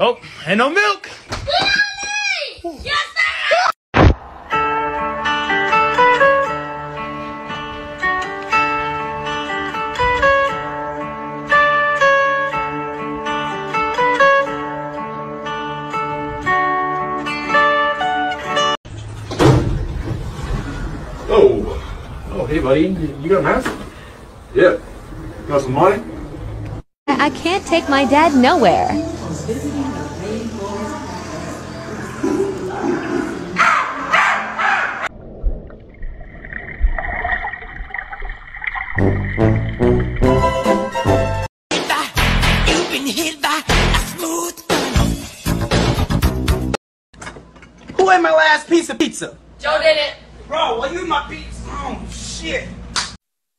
Oh, and no milk! Yes, sir! Oh, hey buddy, you got a mask? Yep. Yeah. Got some money? I can't take my dad nowhere. Who ate my last piece of pizza? Joe did it. Bro, well, you my pizza. Oh, shit.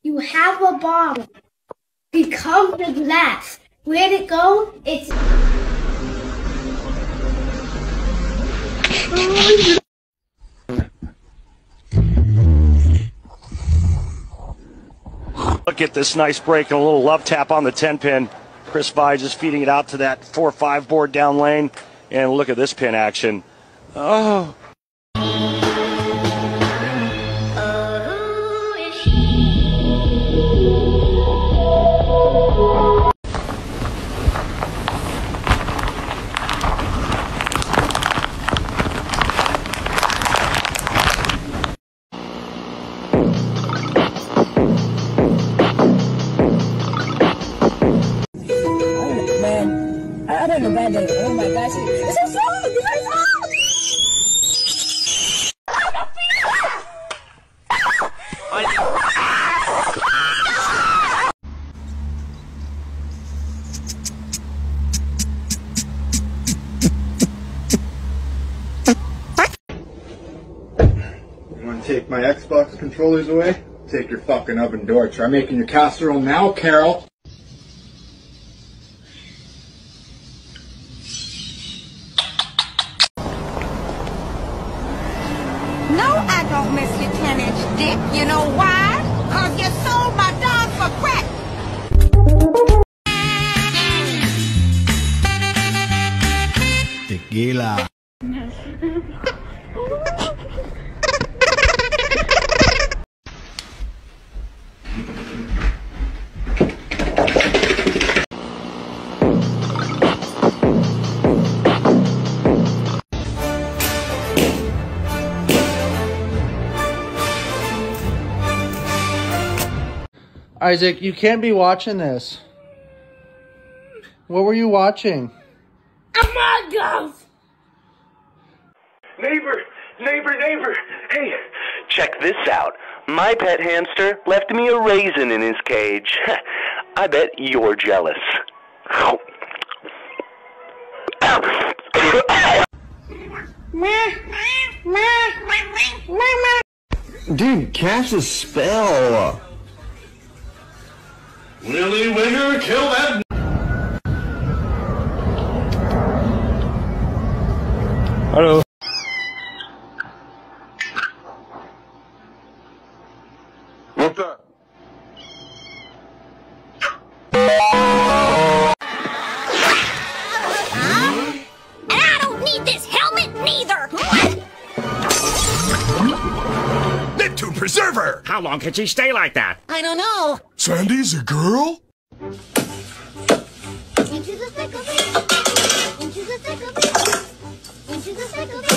You have a bomb. Become the glass. Where'd it go? It's... Look at this nice break and a little love tap on the 10-pin. Chris Veidz just feeding it out to that 4-5 board down lane. And look at this pin action. Oh. Oh my gosh, it's so slow! It's so slow! You wanna take my Xbox controllers away? Take your fucking oven door. Try making your casserole now, Carol! Dick, you know why? Cause you sold my dog for crack. Tequila. Isaac, you can't be watching this. What were you watching? Among Us! Neighbor, neighbor, neighbor. Hey, check this out. My pet hamster left me a raisin in his cage. I bet you're jealous. Dude, cast a spell. Willy Wigger, kill that... Hello. What's that? And I don't need this helmet neither! Neptune Preserver! How long can she stay like that? I don't know. Sandy's a girl? Into the thick of it. Into the thick of it. Into the thick of it.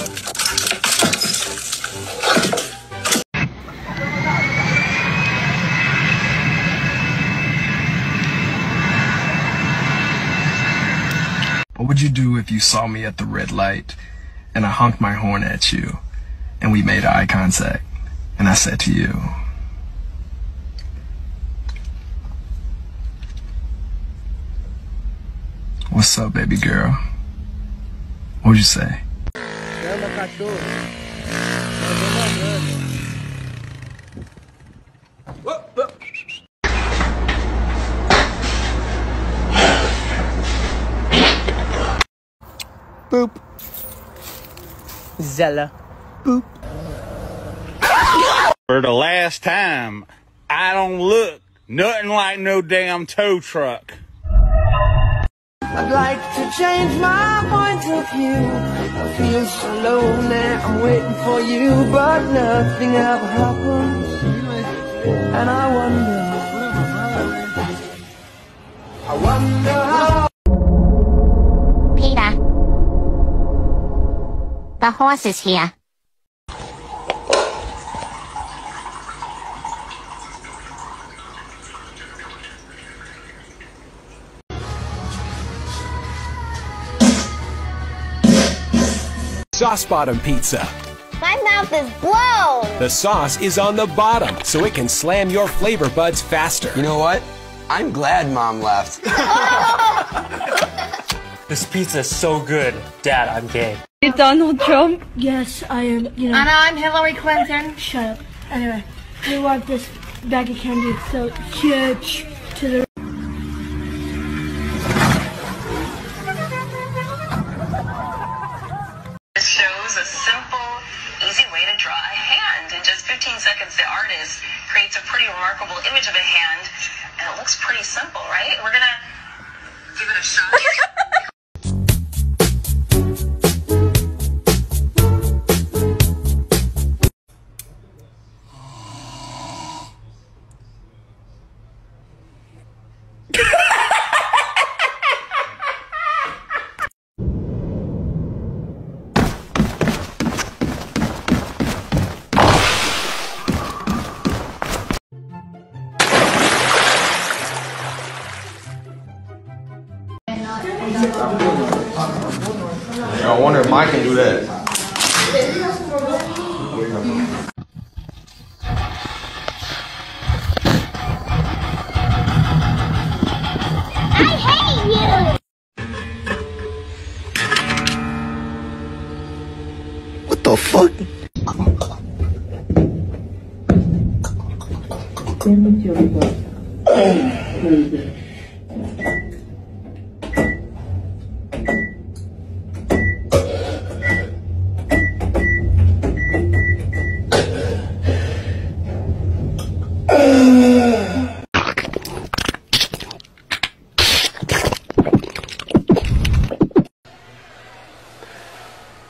What would you do if you saw me at the red light and I honked my horn at you and we made eye contact and I said to you, "What's up, baby girl?" What'd you say? Boop. Zella. Boop. For the last time, I don't look nothing like no damn tow truck. like to change my point of view. I feel so lonely, I'm waiting for you, but nothing ever happens. And I wonder how. Peter, the horse is here. Sauce bottom pizza. My mouth is blown! The sauce is on the bottom, so it can slam your flavor buds faster. You know what? I'm glad Mom left. This pizza is so good. Dad, I'm gay. You're Donald Trump? Yes, I am. You know. Anna, I'm Hillary Clinton. Shut up. Anyway, we want this bag of candy. It's so huge to the... creates a pretty remarkable image of a hand, and it looks pretty simple, right? We're gonna give it a shot. I wonder if I can do that. I hate you! What the fuck?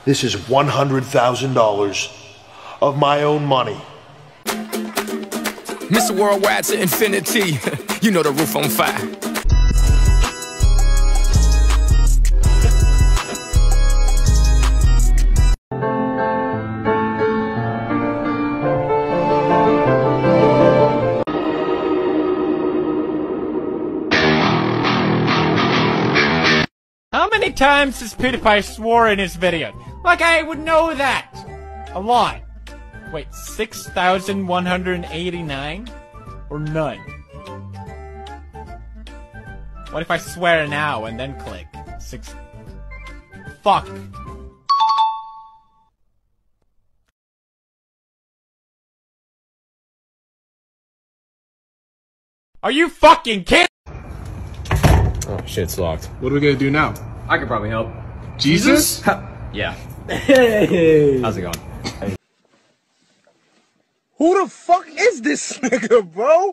This is $100,000 of my own money. Mr. Worldwide to infinity. You know the roof on fire. How many times has PewDiePie swore in his video? Like, I would know that! A lot. Wait, 6,189? Or none? What if I swear now and then click? Six... Fuck! Are you fucking kidding? Oh, shit's locked. What are we gonna do now? I could probably help. Jesus? Yeah. Hey. How's it going? Hey. Who the fuck is this nigga, bro?